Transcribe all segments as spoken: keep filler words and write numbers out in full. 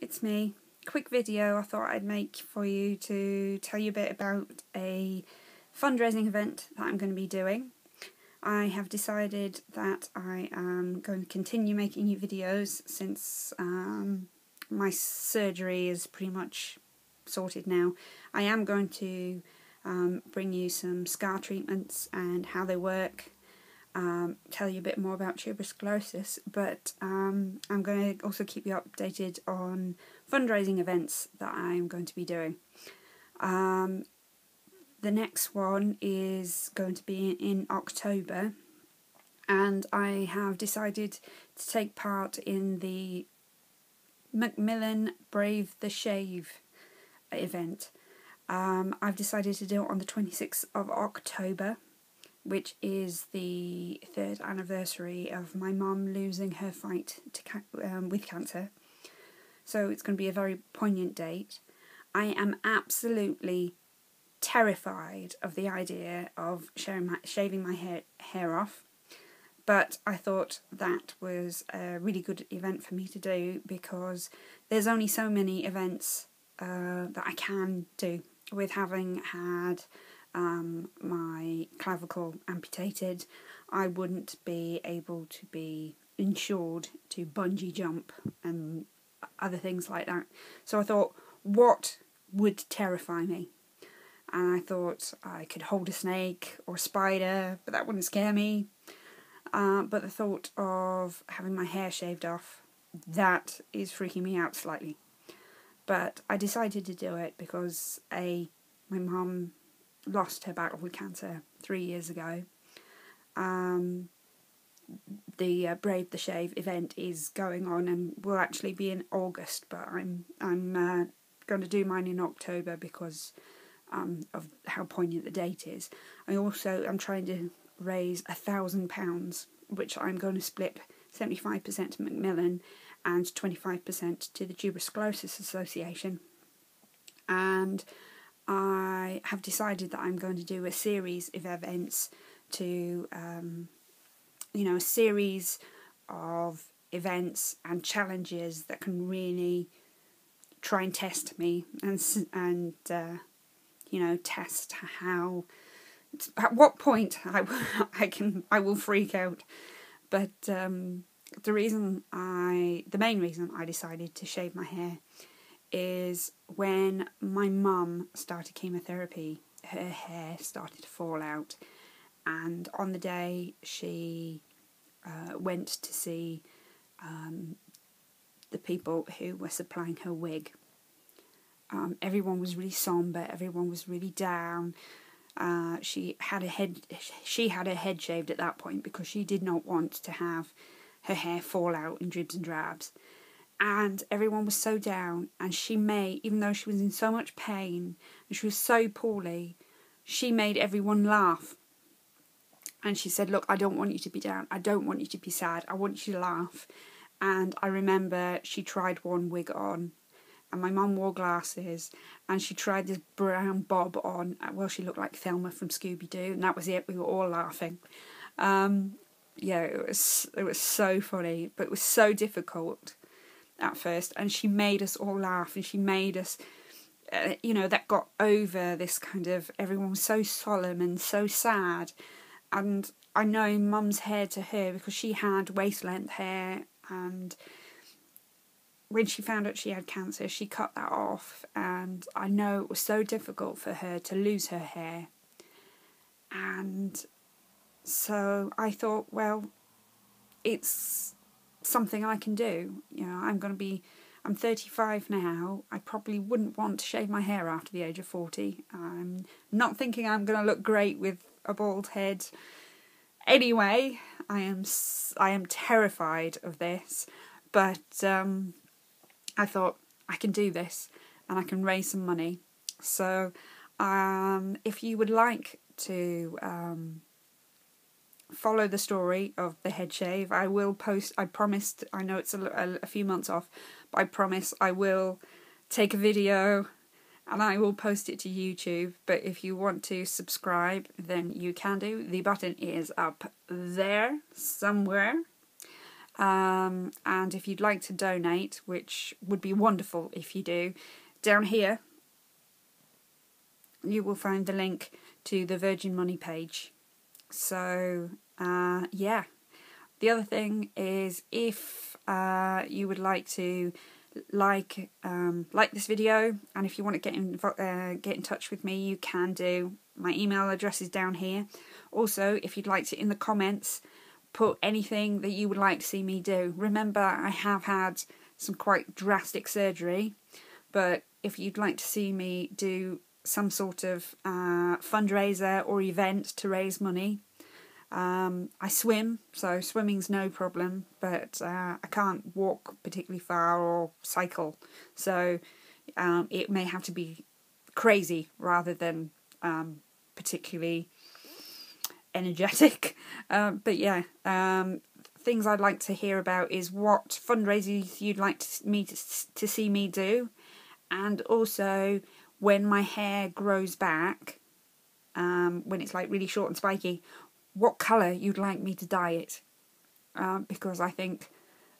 it's me. Quick video I thought I'd make for you to tell you a bit about a fundraising event that I'm going to be doing. I have decided that I am going to continue making new videos since um, my surgery is pretty much sorted now. I am going to um, bring you some scar treatments and how they work, um, tell you a bit more about tuberous sclerosis, but um, I'm going to also keep you updated on fundraising events that I'm going to be doing. Um, The next one is going to be in October, and I have decided to take part in the Macmillan Brave the Shave event. Um, I've decided to do it on the twenty-sixth of October, which is the third anniversary of my mum losing her fight to ca um, with cancer. So it's going to be a very poignant date. I am absolutely terrified of the idea of sharing my, shaving my hair, hair off, but I thought that was a really good event for me to do because there's only so many events uh, that I can do with having had um, my clavicle amputated. I wouldn't be able to be insured to bungee jump and other things like that. So I thought, what would terrify me? And I thought I could hold a snake or a spider, but that wouldn't scare me. Uh, but the thought of having my hair shaved off, that is freaking me out slightly. But I decided to do it because A, my mum lost her battle with cancer three years ago. Um, the uh, Brave the Shave event is going on and will actually be in August, but I'm, I'm uh, going to do mine in October because Um, of how poignant the date is. I also am trying to raise a thousand pounds, which I'm going to split seventy-five percent to Macmillan and twenty-five percent to the Tuberous Sclerosis Association. And I have decided that I'm going to do a series of events to, um, you know, a series of events and challenges that can really try and test me and and. Uh, you know, test how, at what point I, I can, I will freak out. But um, the reason I, the main reason I decided to shave my hair is when my mum started chemotherapy, her hair started to fall out. And on the day she uh, went to see um, the people who were supplying her wig, Um, everyone was really somber. Everyone was really down. Uh, she had a head. She had her head shaved at that point because she did not want to have her hair fall out in dribs and drabs. And everyone was so down. And she made, even though she was in so much pain and she was so poorly, she made everyone laugh. And she said, "Look, I don't want you to be down. I don't want you to be sad. I want you to laugh." And I remember she tried one wig on. And my mum wore glasses, and she tried this brown bob on. Well, she looked like Thelma from Scooby-Doo, and that was it. We were all laughing. Um, yeah, it was it was so funny, but it was so difficult at first. And she made us all laugh, and she made us, uh, you know, that got over this kind of everyone was so solemn and so sad. And I know Mum's hair to her because she had waist length hair and. When she found out she had cancer, she cut that off, and I know it was so difficult for her to lose her hair. And so I thought, well, it's something I can do. You know, I'm going to be, I'm thirty-five now. I probably wouldn't want to shave my hair after the age of forty. I'm not thinking I'm going to look great with a bald head. Anyway, I am, I am terrified of this, but um. I thought, I can do this and I can raise some money. So um, if you would like to um, follow the story of the head shave, I will post, I promised, I know it's a, a few months off, but I promise I will take a video and I will post it to YouTube. But if you want to subscribe, then you can do. The button is up there somewhere. Um, and if you'd like to donate, which would be wonderful if you do, down here you will find the link to the Virgin Money page. So, uh, yeah. The other thing is, if uh, you would like to like um, like this video, and if you want to get in, uh, get in touch with me, you can do. My email address is down here. Also, if you'd like to, in the comments, put anything that you would like to see me do. Remember, I have had some quite drastic surgery, but if you'd like to see me do some sort of uh, fundraiser or event to raise money, um, I swim, so swimming's no problem, but uh, I can't walk particularly far or cycle, so um, it may have to be crazy rather than um, particularly energetic. Um, but yeah, um, things I'd like to hear about is what fundraisers you'd like to, me to, to see me do, and also when my hair grows back, um, when it's like really short and spiky, what colour you'd like me to dye it, um, because I think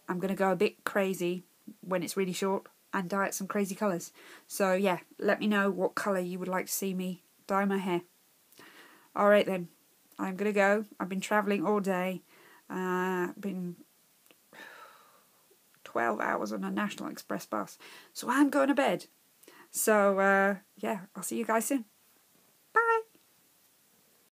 I'm going to go a bit crazy when it's really short and dye it some crazy colours. So yeah, let me know what colour you would like to see me dye my hair. Alright then. I'm going to go. I've been travelling all day. Uh, been twelve hours on a National Express bus. So I'm going to bed. So, uh, yeah, I'll see you guys soon.